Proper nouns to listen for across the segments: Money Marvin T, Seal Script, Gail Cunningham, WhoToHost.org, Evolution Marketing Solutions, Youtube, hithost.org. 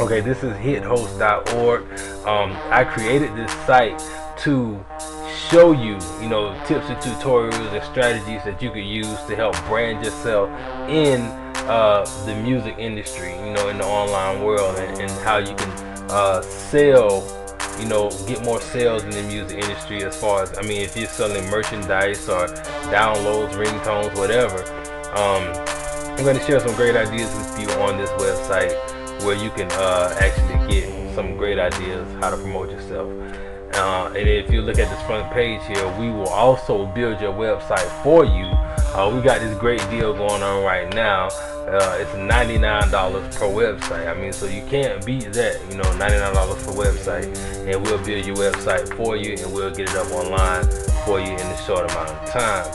Okay, this is hithost.org. I created this site to show you, you know, tips and tutorials and strategies that you could use to help brand yourself in the music industry, you know, in the online world, and how you can sell, you know, get more sales in the music industry. As far as, I mean, if you're selling merchandise or downloads, ringtones, whatever. I'm going to share some great ideas with you on this website, where you can actually get some great ideas how to promote yourself. And if you look at this front page here, we will also build your website for you. We got this great deal going on right now. It's $99 per website. I mean, so you can't beat that, you know, $99 per website. And we'll build your website for you, and we'll get it up online for you in a short amount of time.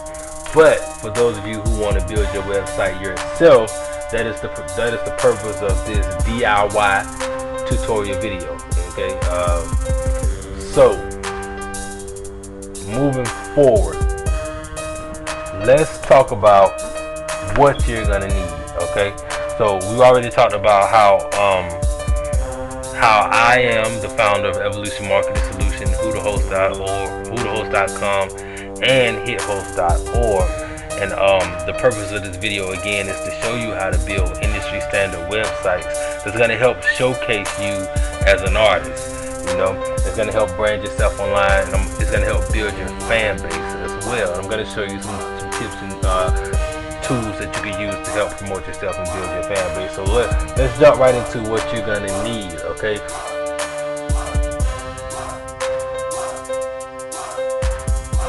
But for those of you who want to build your website yourself, that is the purpose of this DIY tutorial video. Okay, so moving forward, let's talk about what you're gonna need. Okay, so we already talked about how I am the founder of Evolution Marketing Solutions, WhoToHost.org, WhoToHost.com, and hithost.org. And the purpose of this video again is to show you how to build industry standard websites that's going to help showcase you as an artist. You know, it's going to help brand yourself online, and it's going to help build your fan base as well. And I'm going to show you some tips and tools that you can use to help promote yourself and build your fan base. So let's jump right into what you're going to need. Okay,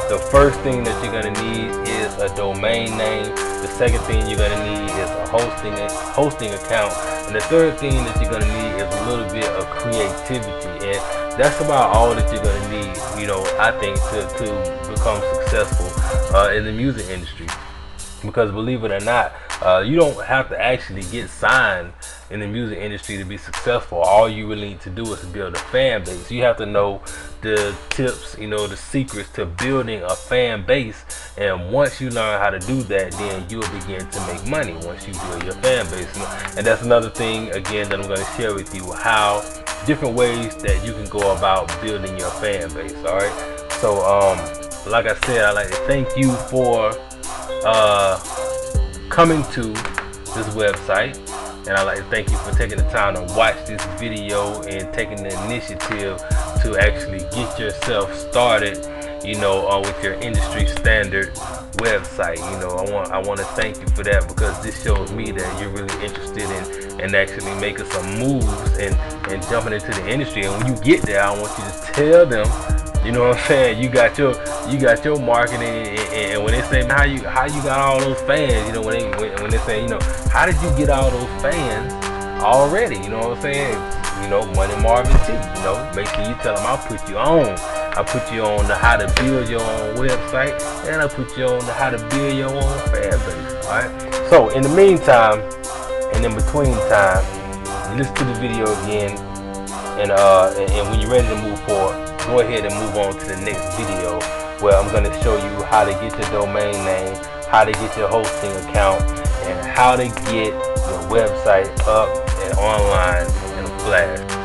the first thing that you're going to need is a domain name. The second thing you're going to need is a hosting account. And the third thing that you're going to need is a little bit of creativity. And that's about all that you're going to need, you know, I think, to become successful in the music industry. Because believe it or not, you don't have to actually get signed in the music industry to be successful. All you really need to do is build a fan base. You have to know the tips, you know, the secrets to building a fan base. And once you learn how to do that, then you'll begin to make money once you build your fan base. And that's another thing, again, that I'm going to share with you, how different ways that you can go about building your fan base. All right. So, like I said, I'd like to thank you for coming to this website, and I'd like to thank you for taking the time to watch this video and taking the initiative to actually get yourself started, you know, with your industry standard website. You know, I want to thank you for that, because this shows me that you're really interested in actually making some moves and jumping into the industry. And when you get there, I want you to tell them, you know what I'm saying, you got your marketing, and when they say how you got all those fans, you know, when they say, you know, how did you get all those fans already? You know what I'm saying? You know, Money Marvin T, you know, make sure you tell them I put you on the how to build your own website, and I put you on the how to build your own fan base. All right. So in the meantime, and in between time, listen to the video again, and when you're ready to move forward, go ahead and move on to the next video, where I'm going to show you how to get your domain name, how to get your hosting account, and how to get your website up and online in a flash.